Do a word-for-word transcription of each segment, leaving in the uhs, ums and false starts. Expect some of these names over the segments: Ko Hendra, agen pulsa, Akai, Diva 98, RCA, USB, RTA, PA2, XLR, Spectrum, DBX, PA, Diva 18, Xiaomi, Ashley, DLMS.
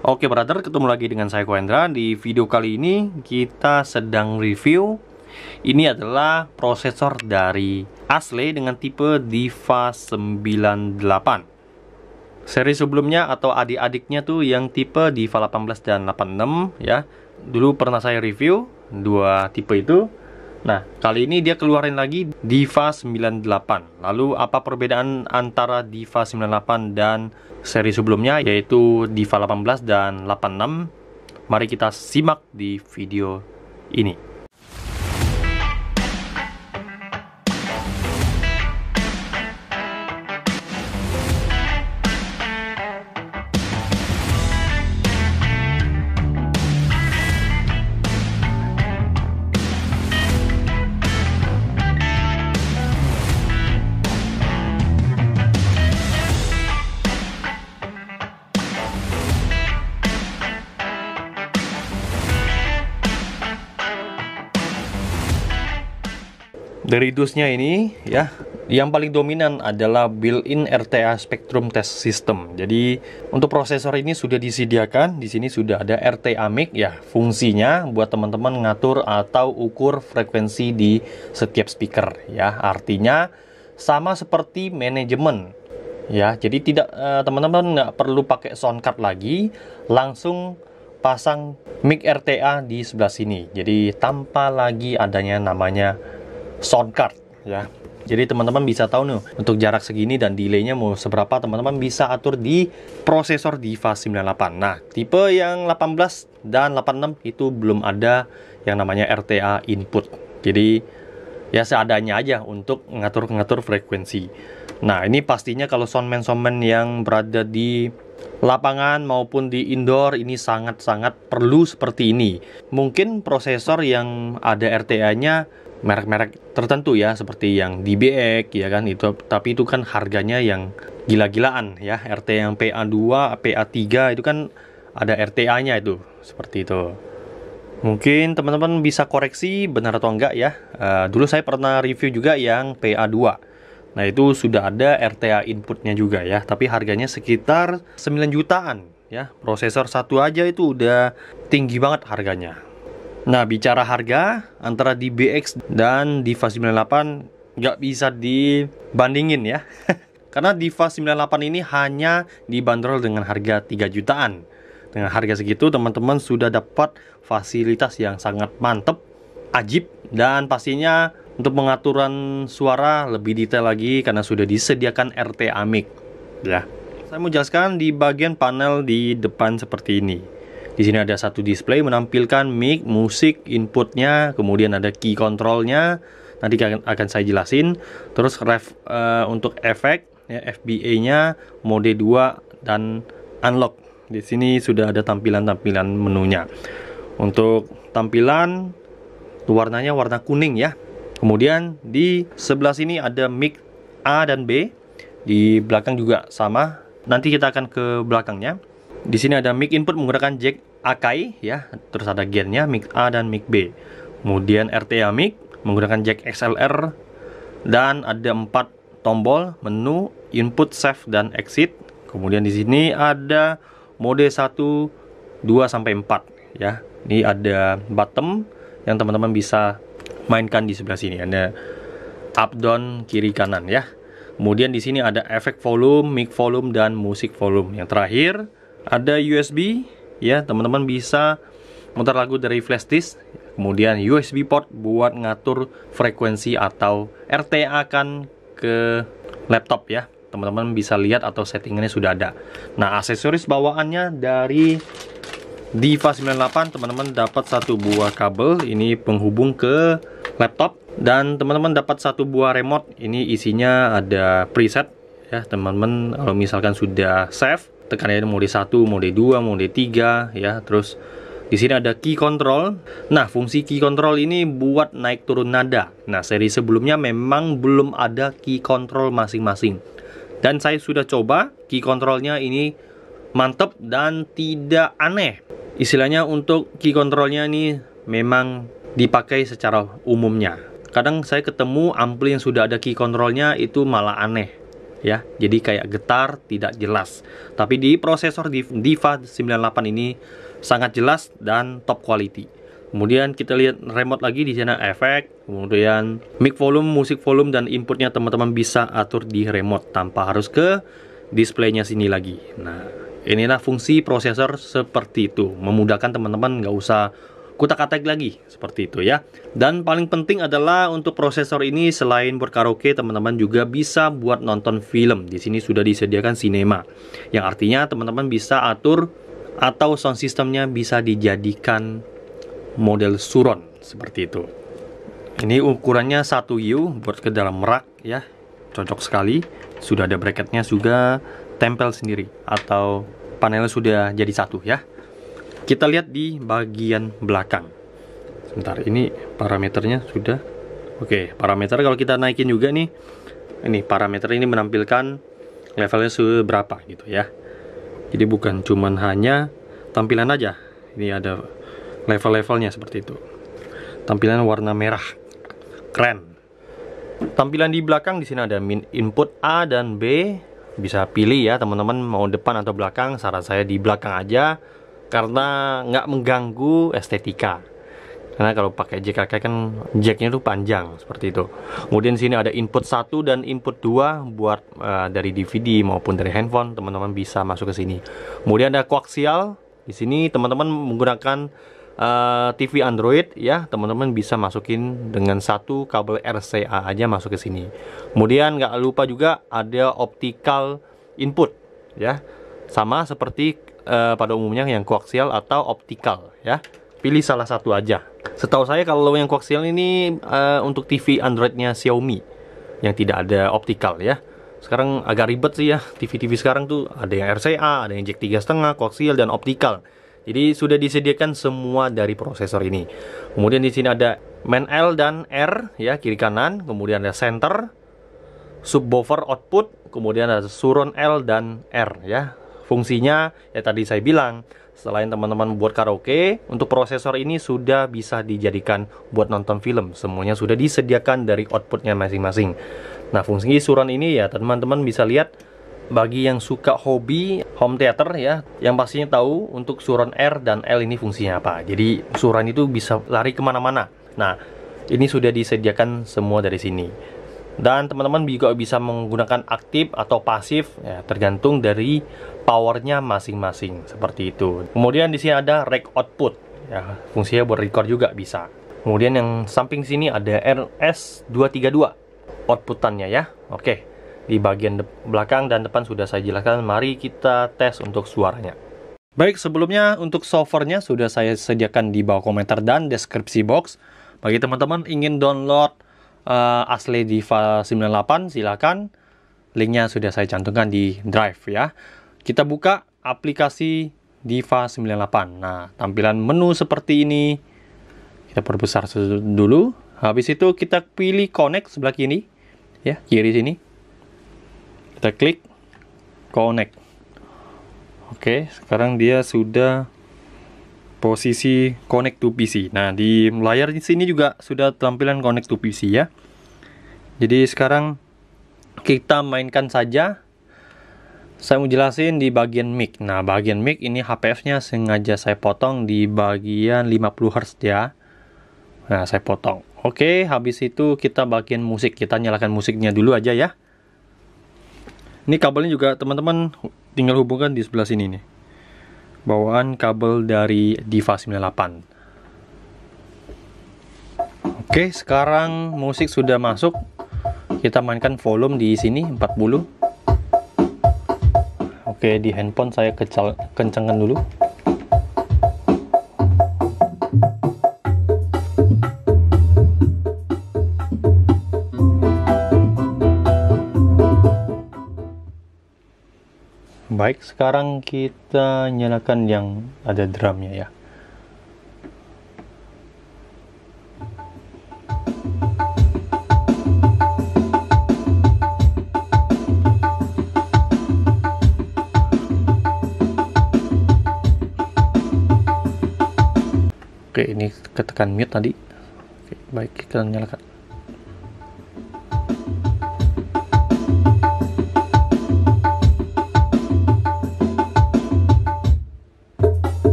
Oke brother, ketemu lagi dengan saya Ko Hendra. Di video kali ini kita sedang review. Ini adalah prosesor dari Ashley dengan tipe Diva sembilan puluh delapan. Seri sebelumnya atau adik-adiknya tuh yang tipe Diva delapan belas dan delapan puluh enam ya. Dulu pernah saya review dua tipe itu. Nah, kali ini dia keluarin lagi Diva sembilan puluh delapan. Lalu apa perbedaan antara Diva sembilan puluh delapan dan seri sebelumnya, yaitu Diva delapan belas dan delapan puluh enam. Mari kita simak di video ini. Dari dusnya ini ya, yang paling dominan adalah built-in R T A Spectrum Test System. Jadi untuk prosesor ini sudah disediakan, di sini sudah ada R T A mic ya. Fungsinya buat teman-teman ngatur atau ukur frekuensi di setiap speaker ya. Artinya sama seperti manajemen ya. Jadi tidak eh, teman-teman nggak perlu pakai sound card lagi, langsung pasang mic R T A di sebelah sini. Jadi tanpa lagi adanya namanya sound card ya. Jadi teman-teman bisa tahu nih untuk jarak segini dan delaynya mau seberapa, teman-teman bisa atur di prosesor Diva sembilan puluh delapan. Nah, tipe yang delapan belas dan delapan puluh enam itu belum ada yang namanya R T A input. Jadi ya seadanya aja untuk ngatur-ngatur frekuensi. Nah, ini pastinya kalau soundman-soundman yang berada di lapangan maupun di indoor ini sangat-sangat perlu seperti ini. Mungkin prosesor yang ada R T A-nya merek-merek tertentu ya, seperti yang D B X ya kan, itu tapi itu kan harganya yang gila-gilaan ya. R T A yang P A dua, P A tiga itu kan ada R T A-nya itu, seperti itu. Mungkin teman-teman bisa koreksi benar atau enggak ya. Uh, dulu saya pernah review juga yang P A dua. Nah, itu sudah ada R T A inputnya juga ya, tapi harganya sekitar sembilan jutaan ya. Prosesor satu aja itu udah tinggi banget harganya. Nah, bicara harga antara D B X dan Diva sembilan puluh delapan nggak bisa dibandingin ya. Karena Diva sembilan puluh delapan ini hanya dibanderol dengan harga tiga jutaan. Dengan harga segitu teman-teman sudah dapat fasilitas yang sangat mantep, ajib, dan pastinya untuk pengaturan suara lebih detail lagi karena sudah disediakan R T A mic ya. Saya mau jelaskan di bagian panel di depan seperti ini. Di sini ada satu display menampilkan mic, musik, inputnya, kemudian ada key controlnya. Nanti akan, akan saya jelasin. Terus ref uh, untuk efek, ya, F B A-nya, mode dua dan unlock. Di sini sudah ada tampilan-tampilan menunya. Untuk tampilan, warnanya warna kuning ya. Kemudian di sebelah sini ada mic A dan B. Di belakang juga sama. Nanti kita akan ke belakangnya. Di sini ada mic input menggunakan jack Akai ya, terus ada gainnya mic A dan mic B. Kemudian R T A mic menggunakan jack X L R dan ada empat tombol menu input, save dan exit. Kemudian di sini ada mode satu, dua sampai empat ya. Ini ada bottom yang teman-teman bisa mainkan di sebelah sini. Ada up down kiri kanan ya. Kemudian di sini ada efek volume, mic volume dan musik volume. Yang terakhir ada U S B ya, teman-teman bisa mutar lagu dari flash disk. Kemudian U S B port buat ngatur frekuensi atau R T A kan ke laptop ya. Teman-teman bisa lihat atau settingannya sudah ada. Nah, aksesoris bawaannya dari Diva sembilan puluh delapan, teman-teman dapat satu buah kabel ini penghubung ke laptop, dan teman-teman dapat satu buah remote. Ini isinya ada preset ya, teman-teman kalau misalkan sudah save tekannya mode satu, mode dua, mode tiga ya. Terus di sini ada key control. Nah, fungsi key control ini buat naik turun nada. Nah, seri sebelumnya memang belum ada key control masing-masing. Dan saya sudah coba, key controlnya ini mantep dan tidak aneh. Istilahnya untuk key controlnya ini memang dipakai secara umumnya. Kadang saya ketemu ampli yang sudah ada key controlnya itu malah aneh. ya, jadi kayak getar, tidak jelas. Tapi di prosesor Diva sembilan delapan ini sangat jelas dan top quality. Kemudian kita lihat remote lagi di sana, efek, kemudian mic volume, musik volume, dan inputnya teman-teman bisa atur di remote tanpa harus ke displaynya sini lagi. Nah, inilah fungsi prosesor seperti itu, memudahkan teman-teman, nggak usah kutak-katik lagi seperti itu ya. Dan paling penting adalah untuk prosesor ini selain buat karaoke, teman-teman juga bisa buat nonton film. Di sini sudah disediakan cinema, yang artinya teman-teman bisa atur atau sound systemnya bisa dijadikan model surround seperti itu. Ini ukurannya satu U buat ke dalam rak ya, cocok sekali. Sudah ada bracketnya juga, tempel sendiri atau panelnya sudah jadi satu ya. Kita lihat di bagian belakang. Sebentar, ini parameternya sudah. Oke, parameter kalau kita naikin juga nih. Ini parameter ini menampilkan levelnya seberapa gitu ya. Jadi bukan cuman hanya tampilan aja. Ini ada level-levelnya seperti itu. Tampilan warna merah. Keren. Tampilan di belakang di sini ada min input A dan B. Bisa pilih ya teman-teman mau depan atau belakang. Saran saya di belakang aja, karena nggak mengganggu estetika. Karena kalau pakai jack kakek kan jacknya tuh panjang seperti itu. Kemudian sini ada input satu dan input dua buat uh, dari D V D maupun dari handphone, teman-teman bisa masuk ke sini. Kemudian ada koaksial. Di sini teman-teman menggunakan uh, T V Android ya, teman-teman bisa masukin dengan satu kabel R C A aja masuk ke sini. Kemudian nggak lupa juga ada optical input ya. Sama seperti Uh, pada umumnya yang koaksial atau optikal ya, pilih salah satu aja. Setahu saya kalau yang koaksial ini uh, untuk T V Androidnya Xiaomi yang tidak ada optikal ya. Sekarang agak ribet sih ya, T V-T V sekarang tuh ada yang R C A, ada yang jack tiga koma lima, koaksial dan optikal. Jadi sudah disediakan semua dari prosesor ini. Kemudian di sini ada main L dan R ya, kiri kanan. Kemudian ada center, subwoofer output, kemudian ada surround L dan R ya. Fungsinya ya tadi saya bilang, selain teman-teman buat karaoke, untuk prosesor ini sudah bisa dijadikan buat nonton film. Semuanya sudah disediakan dari outputnya masing-masing. Nah, fungsi surround ini ya teman-teman bisa lihat bagi yang suka hobi home theater ya, yang pastinya tahu untuk surround R dan L ini fungsinya apa. Jadi surround itu bisa lari kemana-mana. Nah, ini sudah disediakan semua dari sini. Dan teman-teman juga bisa menggunakan aktif atau pasif ya, tergantung dari powernya masing-masing seperti itu. Kemudian di sini ada rec output ya, fungsinya buat record juga bisa. Kemudian yang samping sini ada R S dua tiga dua outputannya ya. Oke, di bagian belakang dan depan sudah saya jelaskan. Mari kita tes untuk suaranya. Baik, sebelumnya untuk solvernya sudah saya sediakan di bawah komentar dan deskripsi box. Bagi teman-teman ingin download Uh, Ashley Diva sembilan delapan, silakan, linknya sudah saya cantumkan di drive ya. Kita buka aplikasi Diva sembilan delapan. Nah, tampilan menu seperti ini. Kita perbesar dulu. Habis itu kita pilih connect sebelah kiri ya, kiri sini. Kita klik connect. Oke, sekarang dia sudah posisi connect to P C. Nah, di layar di sini juga sudah tampilan connect to P C ya. Jadi sekarang kita mainkan saja. Saya mau jelasin di bagian mic. Nah, bagian mic ini H P F-nya sengaja saya potong di bagian lima puluh hertz ya. Nah, saya potong. Oke, habis itu kita bagian musik. Kita nyalakan musiknya dulu aja ya. Ini kabelnya juga teman-teman tinggal hubungkan di sebelah sini nih. Bawaan kabel dari Diva sembilan delapan. Oke, sekarang musik sudah masuk. Kita mainkan volume di sini empat puluh. Oke, di handphone saya kencengkan dulu. Baik, sekarang kita nyalakan yang ada drumnya ya. Oke, ini ketekan mute tadi. Oke, baik, kita nyalakan.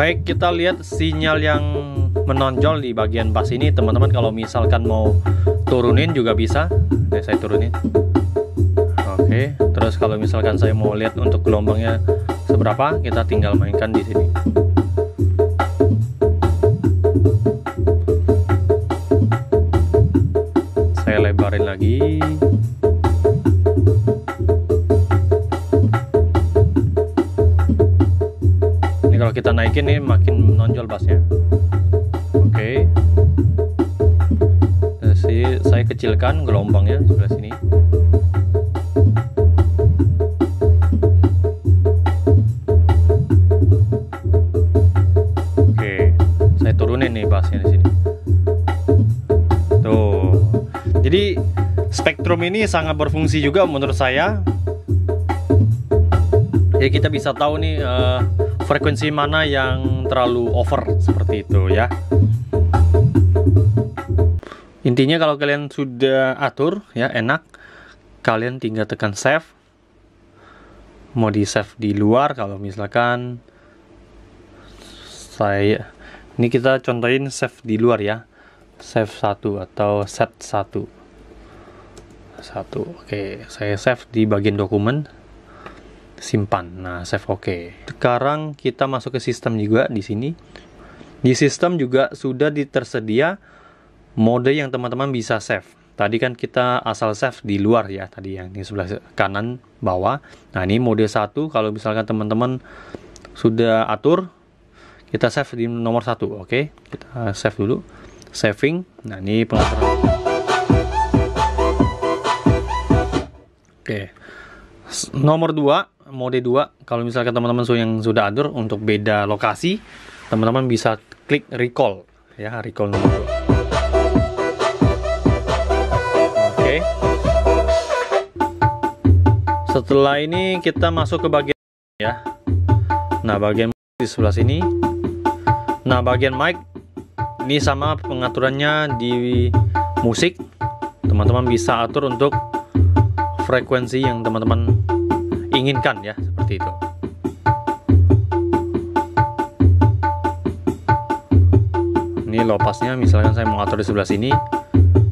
Baik, kita lihat sinyal yang menonjol di bagian bus ini. Teman-teman kalau misalkan mau turunin juga bisa. Oke, saya turunin. Oke, terus kalau misalkan saya mau lihat untuk gelombangnya seberapa, kita tinggal mainkan di sini. Saya lebarin lagi. Kita naikin ini makin menonjol bassnya. Oke, okay. Saya kecilkan gelombangnya sebelah sini. Oke, okay. Saya turunin nih bassnya di sini. Tuh, jadi spektrum ini sangat berfungsi juga menurut saya. Jadi kita bisa tahu nih uh, frekuensi mana yang terlalu over seperti itu ya. Intinya kalau kalian sudah atur ya enak, kalian tinggal tekan save. Mau di save di luar kalau misalkan saya ini kita contohin save di luar ya. Save satu atau set satu. Satu. Oke, saya save di bagian dokumen. Simpan. Nah, save oke. Okay. Sekarang kita masuk ke sistem juga di sini. Di sistem juga sudah tersedia mode yang teman-teman bisa save. Tadi kan kita asal save di luar ya, tadi yang di sebelah kanan bawah. Nah, ini mode satu kalau misalkan teman-teman sudah atur, kita save di nomor satu, oke? Okay? Kita save dulu. Saving. Nah, ini pengaturan. Oke. Okay. Nomor dua, mode dua, kalau misalkan teman-teman yang sudah atur untuk beda lokasi, teman-teman bisa klik recall ya, recall nomor dua. Oke. Setelah ini kita masuk ke bagian ya. Nah, bagian di sebelah sini. Nah, bagian mic ini sama pengaturannya di musik. Teman-teman bisa atur untuk frekuensi yang teman-teman inginkan ya, seperti itu. Ini lopasnya misalkan saya mau atur di sebelah sini,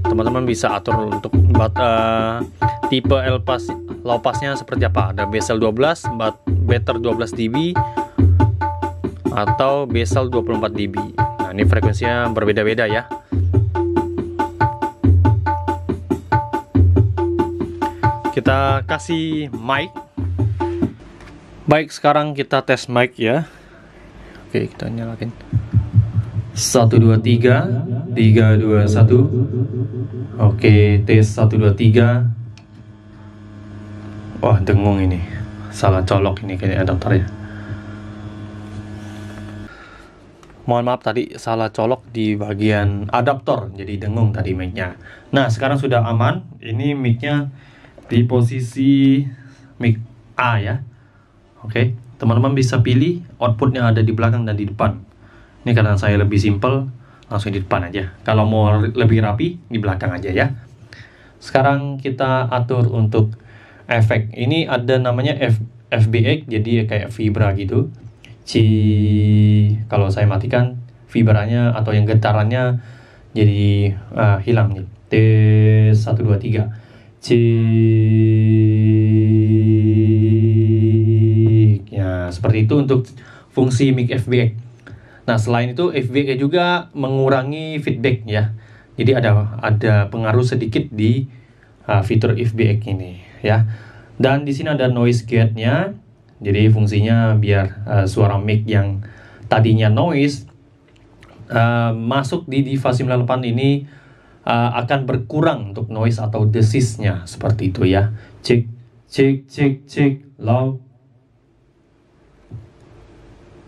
teman-teman bisa atur untuk uh, tipe elpas lopasnya seperti apa. Ada bezel dua belas, better dua belas decibel atau bezel dua puluh empat decibel. Nah, ini frekuensinya berbeda-beda ya. Kita kasih mic. Baik, sekarang kita tes mic ya. Oke, kita nyalakin. satu dua tiga tiga dua satu. Oke, tes satu dua tiga. Wah, dengung ini. Salah colok ini kayaknya adapternya. Mohon maaf tadi salah colok di bagian adaptor, jadi dengung tadi mic-nya. Nah, sekarang sudah aman. Ini mic-nya di posisi mic A ya. Oke, okay. Teman-teman bisa pilih outputnya ada di belakang dan di depan. Ini karena saya lebih simple, langsung di depan aja. Kalau mau lebih rapi, di belakang aja ya. Sekarang kita atur untuk efek. Ini ada namanya F, F B X, jadi kayak vibra gitu. Ci, kalau saya matikan vibranya atau yang getarannya jadi uh, hilang nih. T satu dua tiga. C, ya seperti itu untuk fungsi mic F B X. Nah, selain itu F B X juga mengurangi feedback ya. Jadi ada ada pengaruh sedikit di uh, fitur F B X ini ya. Dan di sini ada noise gate-nya. Jadi fungsinya biar uh, suara mic yang tadinya noise uh, masuk di Diva sembilan puluh delapan ini Uh, akan berkurang untuk noise atau desisnya seperti itu ya. Cek cek cek cek low.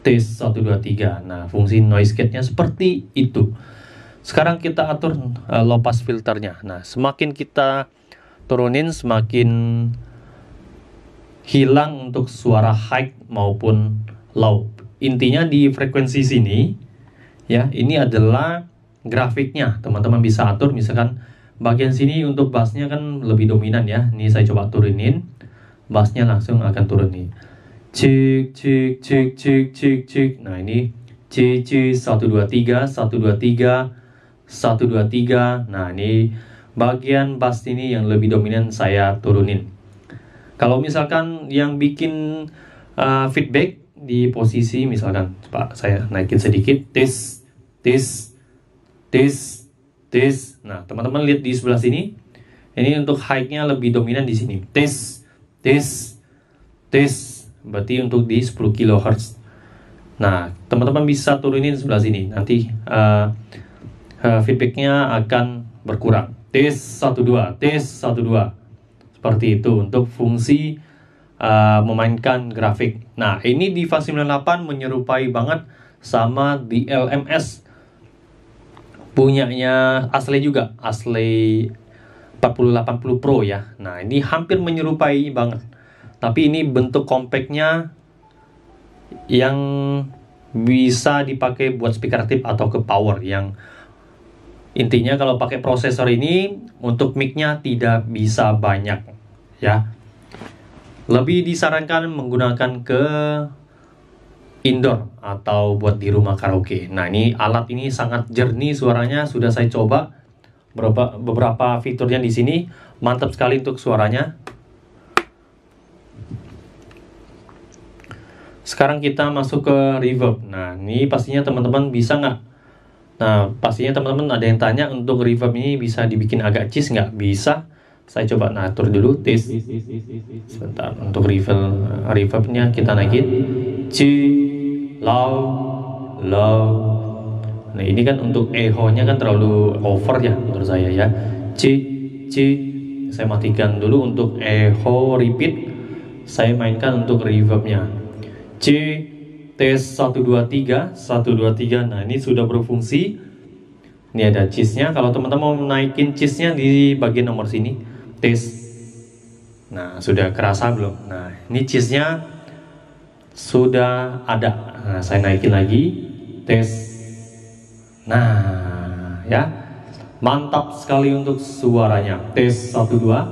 Tes satu dua tiga. Nah, fungsi noise gate-nya seperti itu. Sekarang kita atur uh, low pass filternya. Nah, semakin kita turunin semakin hilang untuk suara high maupun low. Intinya di frekuensi sini ya, ini adalah grafiknya. Teman-teman bisa atur misalkan bagian sini untuk bassnya kan lebih dominan ya. Ini saya coba turunin, bassnya langsung akan turun nih. Cik cik cik cik cik cik. Nah, ini C C satu dua tiga, satu dua tiga, satu dua tiga. Nah, ini bagian bass ini yang lebih dominan saya turunin. Kalau misalkan yang bikin uh, feedback di posisi, misalkan coba saya naikin sedikit, tis, tis, tis, tis. Nah, teman-teman lihat di sebelah sini, ini untuk high-nya lebih dominan di sini, tis, tis, tis. Berarti untuk di sepuluh kilohertz. Nah, teman-teman bisa turunin sebelah sini, nanti uh, uh, feedbacknya akan berkurang. Tes satu dua, tes satu dua. Seperti itu untuk fungsi uh, memainkan grafik. Nah, ini Diva sembilan delapan menyerupai banget sama D L M S. Punyanya Ashley juga, Ashley empat nol delapan nol Pro ya. Nah, ini hampir menyerupai banget. Tapi ini bentuk compactnya yang bisa dipakai buat speaker tip atau ke power. Yang intinya kalau pakai prosesor ini untuk mic-nya tidak bisa banyak ya. Lebih disarankan menggunakan ke indoor atau buat di rumah karaoke. Nah, ini alat ini sangat jernih suaranya, sudah saya coba beberapa, beberapa fiturnya di sini. Mantap sekali untuk suaranya. Sekarang kita masuk ke reverb. Nah, ini pastinya teman-teman bisa nggak? Nah, pastinya teman-teman ada yang tanya untuk reverb ini bisa dibikin agak cheese nggak? Bisa. Saya coba atur dulu. Tis. Sebentar. Untuk reverb, reverbnya kita naikin. C, low, low. Nah, ini kan untuk echo-nya kan terlalu over ya menurut saya ya. C, C. Saya matikan dulu untuk echo repeat. Saya mainkan untuk reverbnya. C, tes satu dua tiga, satu dua tiga. Nah, ini sudah berfungsi. Ini ada cheese-nya. Kalau teman-teman mau naikin cheese-nya di bagian nomor sini, tes. Nah, sudah kerasa belum? Nah, ini cheese-nya sudah ada. Nah, saya naikin lagi, tes. Nah, ya. Mantap sekali untuk suaranya. Tes satu dua.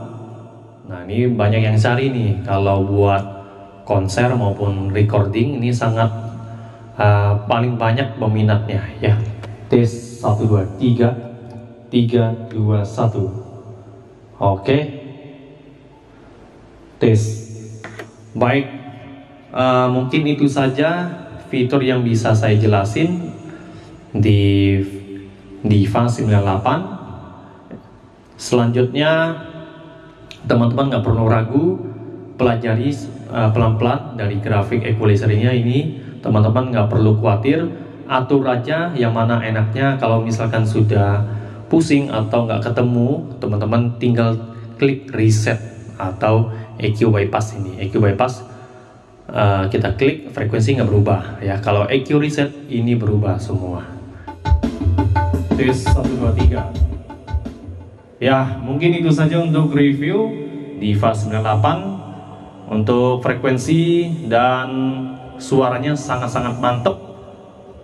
Nah, ini banyak yang cari nih kalau buat konser maupun recording, ini sangat uh, paling banyak peminatnya ya. Tes satu dua tiga, tiga dua satu. Oke. Tes. Baik, uh, mungkin itu saja fitur yang bisa saya jelasin di Diva sembilan delapan. Selanjutnya teman-teman nggak perlu ragu, pelajari pelan-pelan uh, dari grafik equalizer-nya ini. Teman-teman nggak perlu khawatir, atur aja yang mana enaknya. Kalau misalkan sudah pusing atau nggak ketemu, teman-teman tinggal klik reset atau E Q bypass ini. E Q bypass uh, kita klik, frekuensi nggak berubah ya. Kalau E Q reset ini berubah semua. Tes satu dua tiga. Ya, mungkin itu saja untuk review Diva sembilan delapan. Untuk frekuensi dan suaranya sangat-sangat mantep.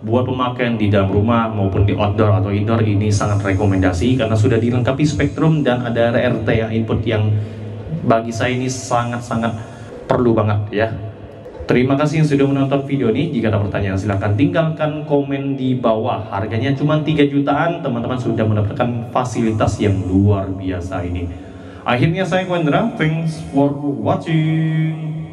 Buat pemakaian di dalam rumah maupun di outdoor atau indoor, ini sangat rekomendasi karena sudah dilengkapi spektrum dan ada R T A input yang bagi saya ini sangat-sangat perlu banget ya. Terima kasih yang sudah menonton video ini. Jika ada pertanyaan silahkan tinggalkan komen di bawah. Harganya cuma tiga jutaan, teman-teman sudah mendapatkan fasilitas yang luar biasa ini. Akhirnya saya Ko Hendra, thanks for watching.